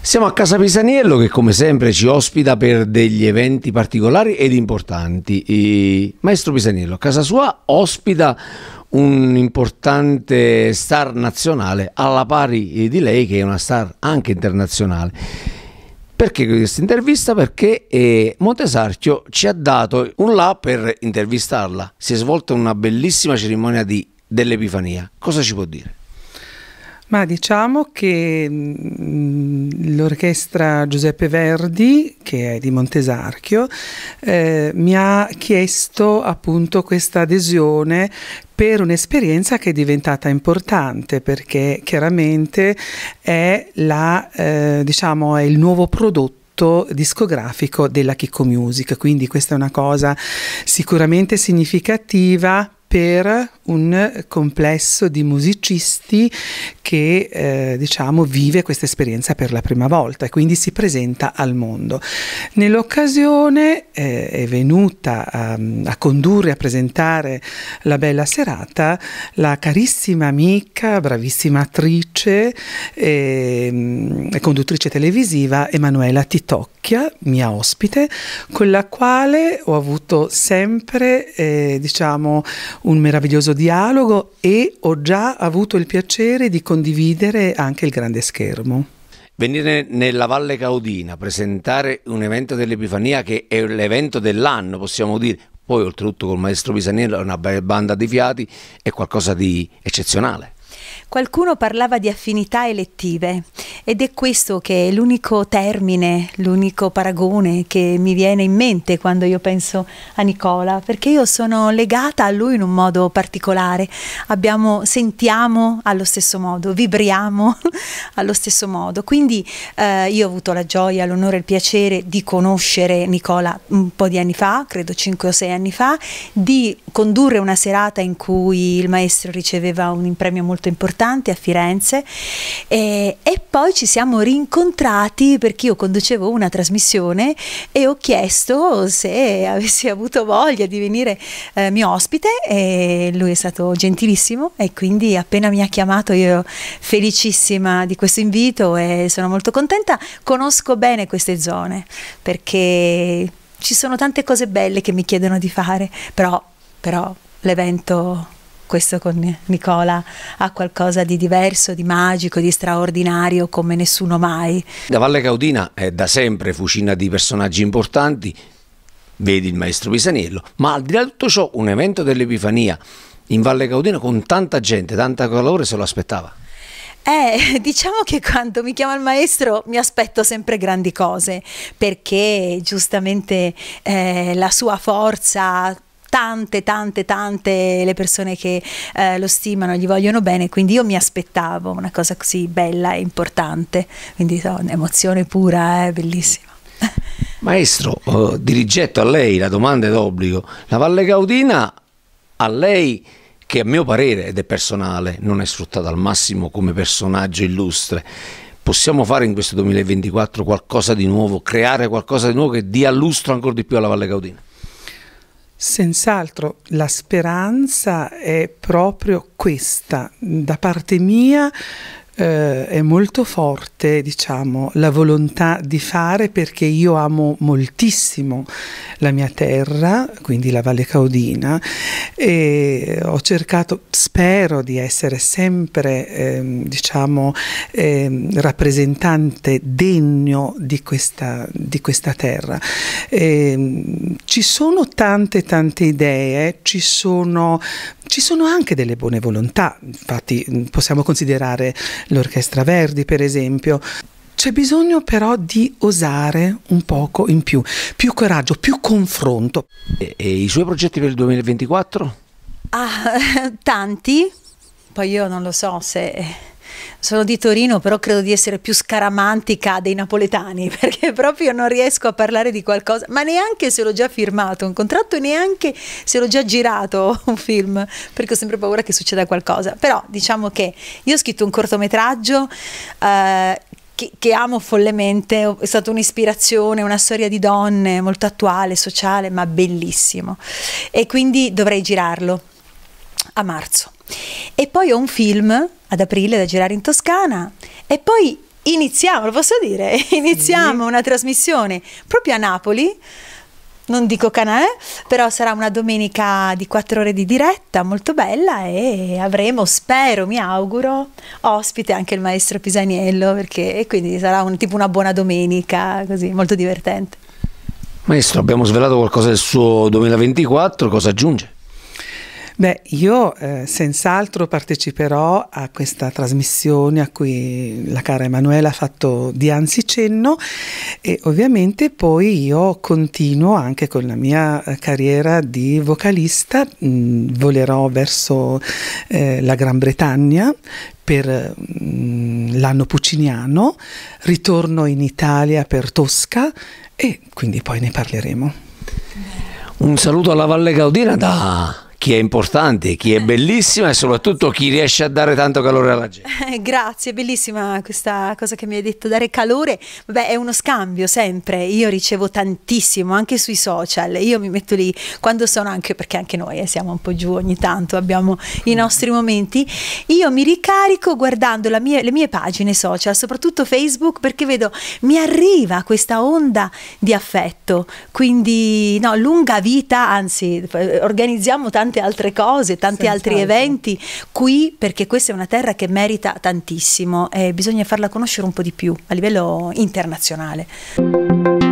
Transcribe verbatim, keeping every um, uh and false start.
Siamo a Casa Pisaniello, che come sempre ci ospita per degli eventi particolari ed importanti. E Maestro Pisaniello, a casa sua ospita un importante star nazionale, alla pari di lei che è una star anche internazionale. Perché questa intervista? Perché eh, Montesarchio ci ha dato un là per intervistarla. Si è svolta una bellissima cerimonia di, dell'Epifania. Cosa ci può dire? Ma diciamo che l'orchestra Giuseppe Verdi, che è di Montesarchio, eh, mi ha chiesto appunto questa adesione per un'esperienza che è diventata importante, perché chiaramente è, la, eh, diciamo, è il nuovo prodotto discografico della Kikko Music, quindi questa è una cosa sicuramente significativa per un complesso di musicisti che eh, diciamo vive questa esperienza per la prima volta e quindi si presenta al mondo. Nell'occasione eh, è venuta a, a condurre, a presentare la bella serata la carissima amica, bravissima attrice e, e conduttrice televisiva Emanuela Tittocchia, mia ospite, con la quale ho avuto sempre eh, diciamo un meraviglioso dialogo e ho già avuto il piacere di condividere anche il grande schermo. Venire nella Valle Caudina, presentare un evento dell'Epifania che è l'evento dell'anno, possiamo dire, poi oltretutto col Maestro Pisaniello, una bella banda di fiati, è qualcosa di eccezionale. Qualcuno parlava di affinità elettive ed è questo che è l'unico termine, l'unico paragone che mi viene in mente quando io penso a Nicola, perché io sono legata a lui in un modo particolare. Abbiamo, sentiamo allo stesso modo, vibriamo allo stesso modo, quindi eh, io ho avuto la gioia, l'onore e il piacere di conoscere Nicola un po' di anni fa, credo cinque o sei anni fa, di condurre una serata in cui il maestro riceveva un premio molto importante a Firenze e, e poi ci siamo rincontrati perché io conducevo una trasmissione e ho chiesto se avessi avuto voglia di venire eh, mio ospite e lui è stato gentilissimo e quindi appena mi ha chiamato io ero felicissima di questo invito e sono molto contenta. Conosco bene queste zone perché ci sono tante cose belle che mi chiedono di fare, però, però l'evento... Questo con Nicola ha qualcosa di diverso, di magico, di straordinario come nessuno mai. La Valle Caudina è da sempre fucina di personaggi importanti, vedi il Maestro Pisaniello, ma al di là di tutto ciò un evento dell'Epifania in Valle Caudina con tanta gente, tanta calore, se lo aspettava? Eh, diciamo che quando mi chiama il maestro mi aspetto sempre grandi cose, perché giustamente eh, la sua forza... Tante, tante, tante le persone che eh, lo stimano, gli vogliono bene, quindi io mi aspettavo una cosa così bella e importante, quindi so, un'emozione pura, è eh, bellissima. Maestro, eh, dirigetto a lei la domanda d'obbligo, la Valle Caudina a lei, che a mio parere ed è personale, non è sfruttata al massimo come personaggio illustre, possiamo fare in questo duemilaventiquattro qualcosa di nuovo, creare qualcosa di nuovo che dia lustro ancora di più alla Valle Caudina? Senz'altro, la speranza è proprio questa. Da parte mia eh, è molto forte, diciamo, la volontà di fare, perché io amo moltissimo la mia terra, quindi la Valle Caudina, e ho cercato, spero di essere sempre, ehm, diciamo, ehm, rappresentante degno di questa, di questa terra. E ci sono tante tante idee, ci sono, ci sono anche delle buone volontà, infatti possiamo considerare l'Orchestra Verdi per esempio. C'è bisogno però di osare un poco in più, più coraggio, più confronto. E, e i suoi progetti per il duemilaventiquattro? Ah, tanti, poi io non lo so se... Sono di Torino, però credo di essere più scaramantica dei napoletani, perché proprio non riesco a parlare di qualcosa, ma neanche se l'ho già firmato un contratto e neanche se l'ho già girato un film, perché ho sempre paura che succeda qualcosa. Però diciamo che io ho scritto un cortometraggio eh, che, che amo follemente, è stata un'ispirazione, una storia di donne molto attuale, sociale, ma bellissimo, e quindi dovrei girarlo. a marzo, e poi ho un film ad aprile da girare in Toscana, e poi iniziamo, lo posso dire, iniziamo sì. una trasmissione proprio a Napoli, non dico canale, però sarà una domenica di quattro ore di diretta molto bella, e avremo, spero, mi auguro, ospite anche il maestro Pisaniello, perché e quindi sarà un, tipo una buona domenica, così molto divertente. Maestro, abbiamo svelato qualcosa del suo duemilaventiquattro, cosa aggiunge? Beh, io eh, senz'altro parteciperò a questa trasmissione a cui la cara Emanuela ha fatto dianzi cenno, e ovviamente poi io continuo anche con la mia carriera di vocalista, mh, volerò verso eh, la Gran Bretagna per l'anno pucciniano, ritorno in Italia per Tosca, e quindi poi ne parleremo. Un saluto alla Valle Caudina da... chi è importante, chi è bellissima e soprattutto chi riesce a dare tanto calore alla gente. Eh, grazie, bellissima questa cosa che mi hai detto, dare calore. Vabbè, è uno scambio sempre, io ricevo tantissimo anche sui social, io mi metto lì quando sono anche, perché anche noi eh, siamo un po' giù ogni tanto, abbiamo i nostri momenti, io mi ricarico guardando la mie, le mie pagine social, soprattutto Facebook, perché vedo, mi arriva questa onda di affetto, quindi no, lunga vita, anzi organizziamo tanti altre cose, tanti altri eventi qui, perché questa è una terra che merita tantissimo e bisogna farla conoscere un po' di più a livello internazionale.